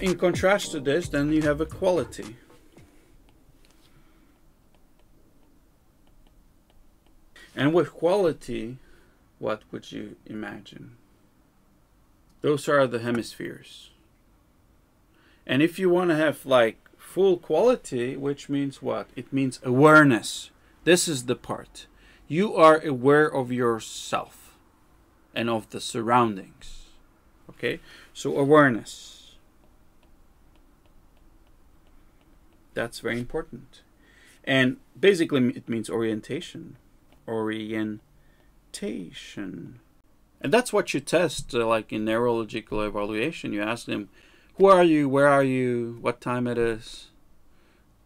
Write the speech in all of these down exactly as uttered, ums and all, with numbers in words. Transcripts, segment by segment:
In contrast to this, then you have a quality. And with quality, what would you imagine? Those are the hemispheres. And if you want to have like full quality, which means what? It means awareness. This is the part. You are aware of yourself and of the surroundings. Okay? So awareness. That's very important. And basically it means orientation. Orientation. And that's what you test, uh, like in neurological evaluation. You ask them, who are you? Where are you? What time it is?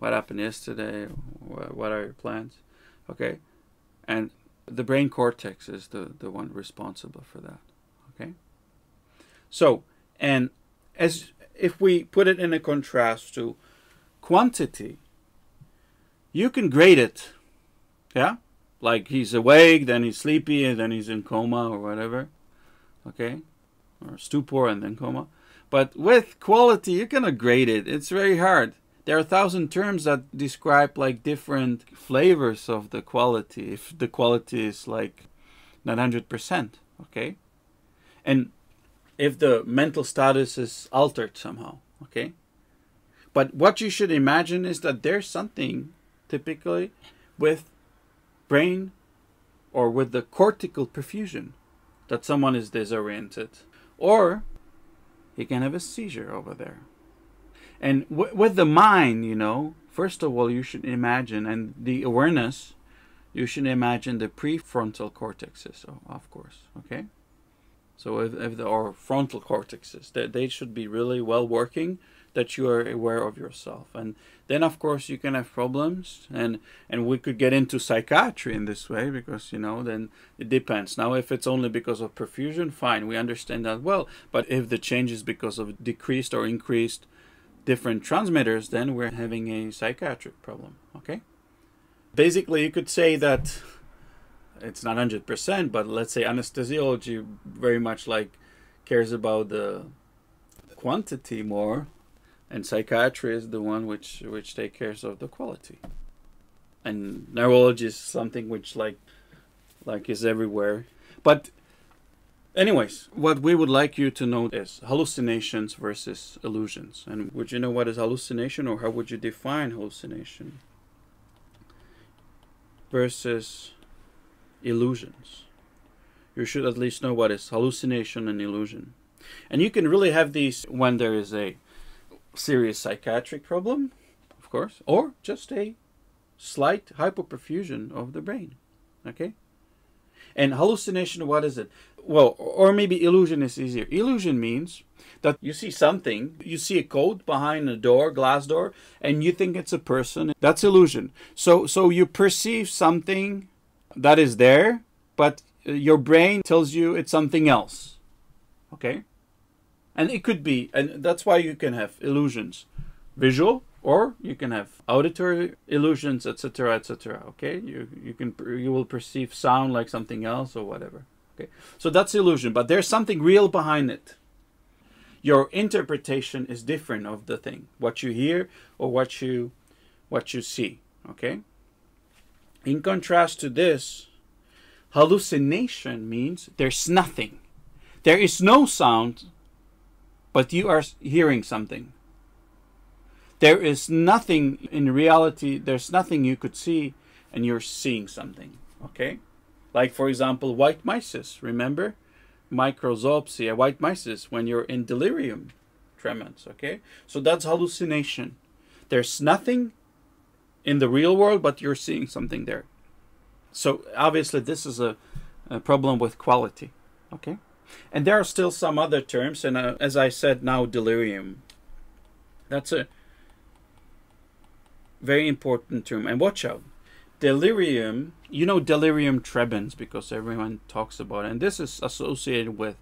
What happened yesterday? What are your plans? Okay. And the brain cortex is the, the one responsible for that. Okay. So, and as if we put it in a contrast to quantity, you can grade it, yeah? Like he's awake, then he's sleepy, and then he's in coma or whatever, okay? Or stupor and then coma. But with quality, you cannot grade it. It's very hard. There are a thousand terms that describe like different flavors of the quality, if the quality is like one hundred percent, okay? And if the mental status is altered somehow, okay? But what you should imagine is that there's something typically with brain or with the cortical perfusion, that someone is disoriented or he can have a seizure over there. And w with the mind, you know, first of all, you should imagine, and the awareness, you should imagine the prefrontal cortexes, of course, okay? So if, if there are frontal cortexes, they, they should be really well working, that you are aware of yourself. And then of course you can have problems, and and we could get into psychiatry in this way, because you know, then it depends. Now if it's only because of perfusion, fine, we understand that well. But if the change is because of decreased or increased different transmitters, then we're having a psychiatric problem, okay? Basically you could say that it's not one hundred percent, but let's say anesthesiology very much like cares about the quantity more, and psychiatry is the one which which takes care of the quality. And neurology is something which like like is everywhere. But anyways, what we would like you to know is hallucinations versus illusions. And would you know what is hallucination, or how would you define hallucination versus illusions? You should at least know what is hallucination and illusion. And you can really have these when there is a serious psychiatric problem, of course, or just a slight hypoperfusion of the brain, okay? And hallucination, what is it? Well, or maybe illusion is easier. Illusion means that you see something, you see a coat behind a door, glass door, and you think it's a person. That's illusion. So, so you perceive something that is there, but your brain tells you it's something else, okay? And it could be, and that's why you can have illusions, visual, or you can have auditory illusions, et cetera, et cetera. Okay, you you can you will perceive sound like something else or whatever. Okay, so that's illusion, but there's something real behind it. Your interpretation is different of the thing, what you hear or what you what you see. Okay. In contrast to this, hallucination means there's nothing, there is no sound. But you are hearing something. There is nothing in reality. There's nothing you could see, and you're seeing something. Okay? Like, for example, white mice. Remember? Microzoopsia, white mice, when you're in delirium tremens. Okay? So that's hallucination. There's nothing in the real world, but you're seeing something there. So, obviously, this is a, a problem with quality. Okay? And there are still some other terms, and uh, as I said, now delirium. That's a very important term. And watch out. Delirium, you know delirium tremens because everyone talks about it. And this is associated with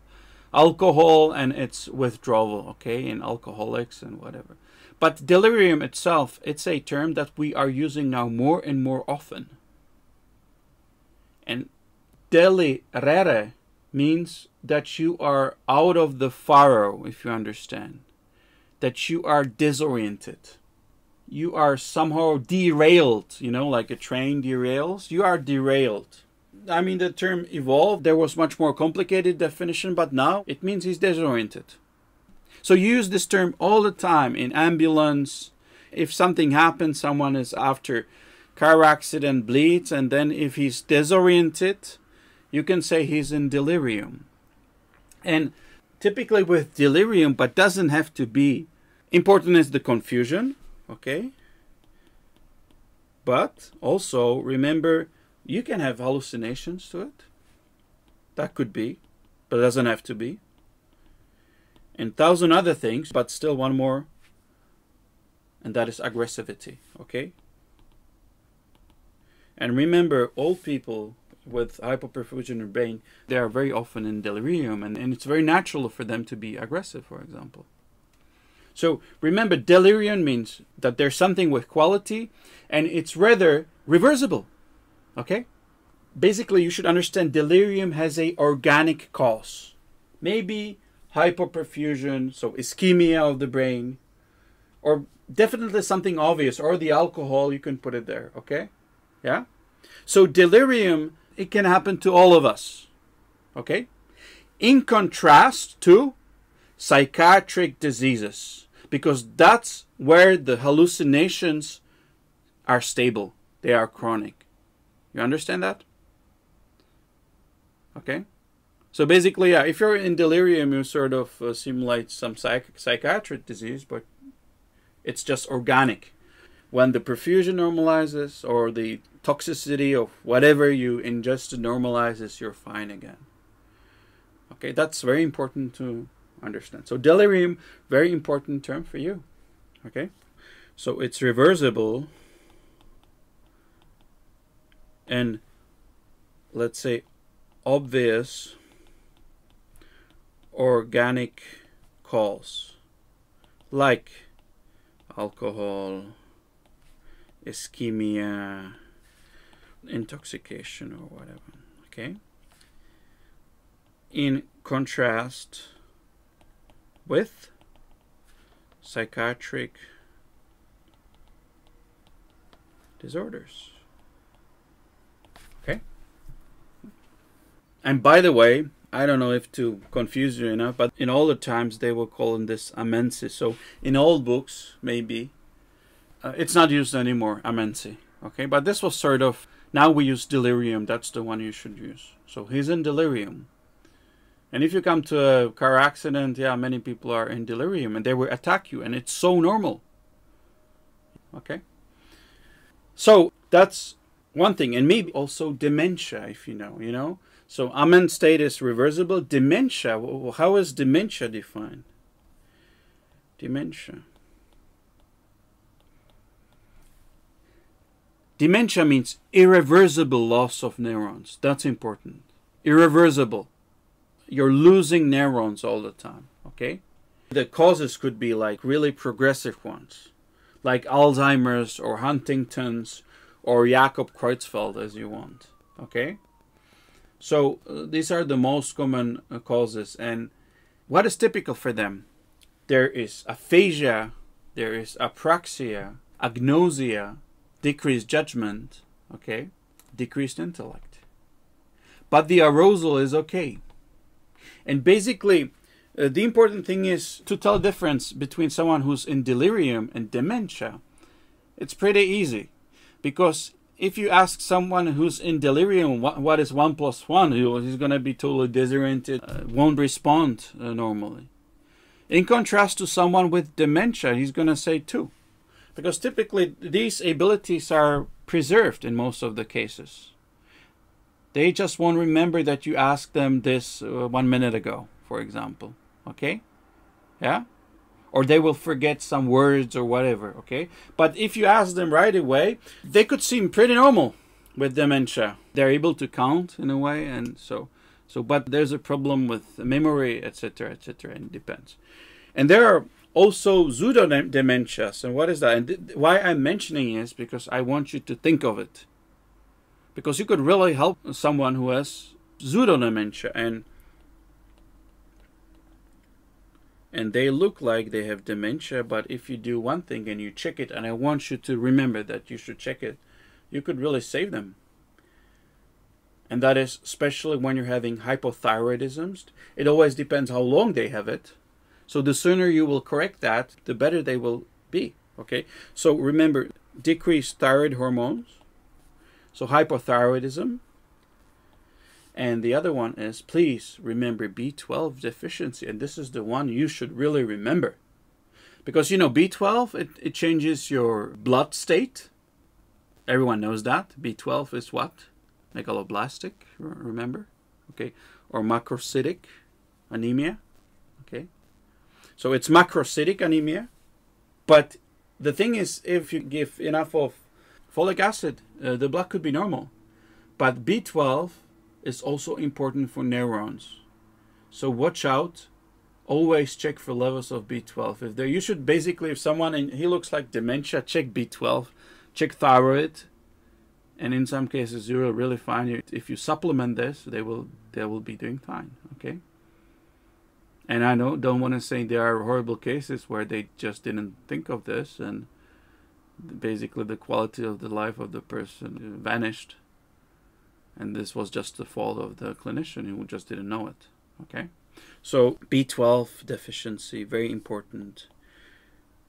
alcohol and its withdrawal, okay, in alcoholics and whatever. But delirium itself, it's a term that we are using now more and more often. And delirere means that you are out of the furrow, if you understand. That you are disoriented. You are somehow derailed, you know, like a train derails. You are derailed. I mean, the term evolved. There was much more complicated definition, but now it means he's disoriented. So you use this term all the time in ambulance. If something happens, someone is after car accident, bleeds, and then if he's disoriented, you can say he's in delirium. And typically with delirium, but doesn't have to be, important is the confusion, okay? But also remember, you can have hallucinations to it. That could be, but doesn't have to be. And a thousand other things, but still one more, and that is aggressivity, okay? And remember, old people with hypoperfusion in the brain, they are very often in delirium, and, and it's very natural for them to be aggressive, for example. So remember, delirium means that there's something with quality, and it's rather reversible, okay? Basically, you should understand delirium has an organic cause. Maybe hypoperfusion, so ischemia of the brain, or definitely something obvious, or the alcohol, you can put it there, okay? Yeah? So delirium, it can happen to all of us, okay? In contrast to psychiatric diseases, because that's where the hallucinations are stable. They are chronic. You understand that? Okay? So basically, yeah, if you're in delirium, you sort of uh, simulate some psych psychiatric disease, but it's just organic. When the perfusion normalizes or the toxicity of whatever you ingest normalizes, you're fine again. Okay, that's very important to understand. So delirium, very important term for you. Okay, so it's reversible and let's say obvious organic cause like alcohol, ischemia, intoxication or whatever, okay? In contrast with psychiatric disorders, okay? And by the way, I don't know if to confuse you enough, but in all the times they were calling this amensis. So in old books, maybe, uh, it's not used anymore, amensis. Okay, but this was sort of, now we use delirium. That's the one you should use. So he's in delirium. And if you come to a car accident, yeah, many people are in delirium and they will attack you. And it's so normal. Okay. So that's one thing. And maybe also dementia, if you know, you know. So amen state is reversible. Dementia, how is dementia defined? Dementia. Dementia means irreversible loss of neurons. That's important. Irreversible. You're losing neurons all the time, okay? The causes could be like really progressive ones, like Alzheimer's or Huntington's or Jakob Creutzfeldt as you want, okay? So uh, these are the most common uh, causes. And what is typical for them? There is aphasia, there is apraxia, agnosia, decreased judgment, okay, decreased intellect. But the arousal is okay. And basically, uh, the important thing is to tell the difference between someone who's in delirium and dementia. It's pretty easy because if you ask someone who's in delirium, what, what is one plus one, he's going to be totally disoriented, uh, won't respond uh, normally. In contrast to someone with dementia, he's going to say two. Because typically, these abilities are preserved in most of the cases. They just won't remember that you asked them this uh, one minute ago, for example. Okay? Yeah? or they will forget some words or whatever, okay? But if you ask them right away, they could seem pretty normal with dementia. They're able to count in a way, and so, so but there's a problem with memory, et cetera, et cetera, and it depends. And there are also pseudodementias, and what is that? And th why I'm mentioning it is because I want you to think of it. Because you could really help someone who has pseudodementia, and and they look like they have dementia, but if you do one thing and you check it, and I want you to remember that you should check it, you could really save them. And that is especially when you're having hypothyroidisms. It always depends how long they have it. So the sooner you will correct that, the better they will be, okay? So remember, decreased thyroid hormones, so hypothyroidism. And the other one is, please remember B twelve deficiency, and this is the one you should really remember. Because, you know, B twelve, it, it changes your blood state. Everyone knows that. B twelve is what? Megaloblastic, remember? Okay, or macrocytic anemia, okay? So it's macrocytic anemia, but the thing is, if you give enough of folic acid, uh, the blood could be normal. But B twelve is also important for neurons. So watch out, always check for levels of B twelve. If there, you should basically, if someone, and he looks like dementia, check B twelve, check thyroid, and in some cases you will really find it. If you supplement this, they will, they will be doing fine, okay? And I know, don't want to say there are horrible cases where they just didn't think of this, and basically the quality of the life of the person vanished. And this was just the fault of the clinician who just didn't know it, okay? So B twelve deficiency, very important.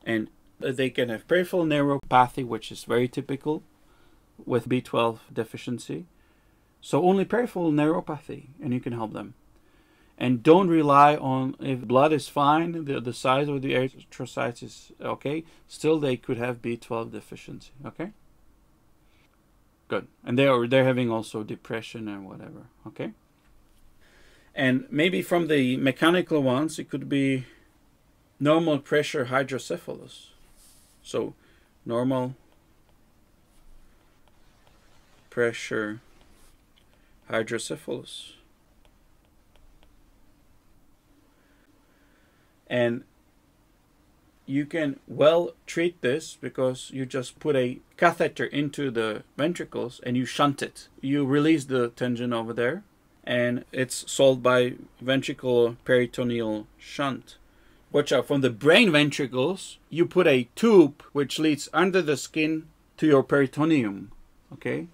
And they can have peripheral neuropathy, which is very typical with B twelve deficiency. So only peripheral neuropathy, and you can help them. And don't rely on, if blood is fine, the, the size of the erythrocytes is okay, still they could have B twelve deficiency, okay? Good. And they are, they're having also depression and whatever, okay? And maybe from the mechanical ones, it could be normal pressure hydrocephalus. So normal pressure hydrocephalus. And you can well treat this because you just put a catheter into the ventricles and you shunt it. You release the tension over there, and it's solved by ventriculoperitoneal shunt. Watch out, from the brain ventricles, you put a tube which leads under the skin to your peritoneum, okay?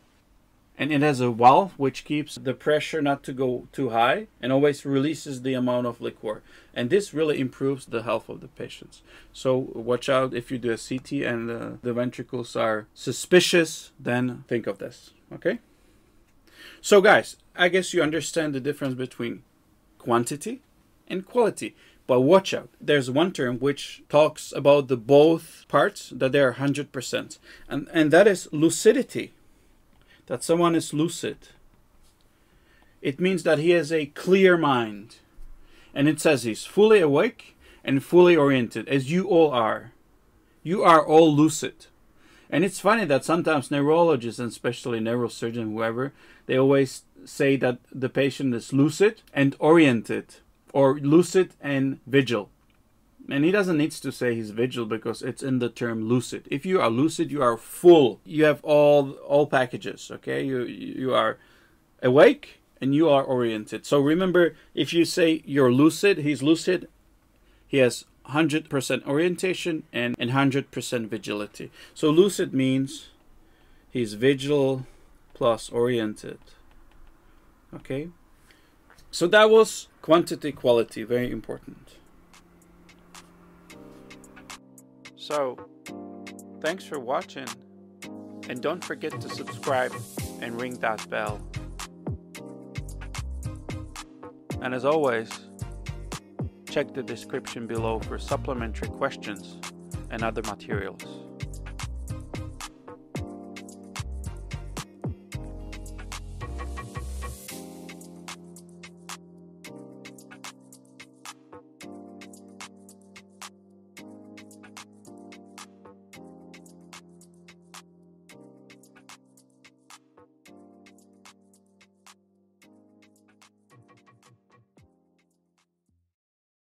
And it has a valve which keeps the pressure not to go too high and always releases the amount of liquor. And this really improves the health of the patients. So watch out, if you do a C T and uh, the ventricles are suspicious, then think of this, okay? So guys, I guess you understand the difference between quantity and quality. But watch out, there's one term which talks about the both parts, that they are one hundred percent. And, and that is lucidity. That someone is lucid. It means that he has a clear mind. And it says he's fully awake and fully oriented, as you all are. You are all lucid. And it's funny that sometimes neurologists, and especially neurosurgeons, whoever, they always say that the patient is lucid and oriented, or lucid and vigil. And he doesn't need to say he's vigil because it's in the term lucid. If you are lucid, you are full. You have all all packages, okay? You, you are awake and you are oriented. So remember, if you say you're lucid, he's lucid, he has one hundred percent orientation and one hundred percent vigility. So lucid means he's vigil plus oriented, okay? So that was quantity, quality, very important. So, thanks for watching, and don't forget to subscribe and ring that bell. And as always, check the description below for supplementary questions and other materials.